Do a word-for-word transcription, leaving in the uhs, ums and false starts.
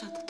少得多。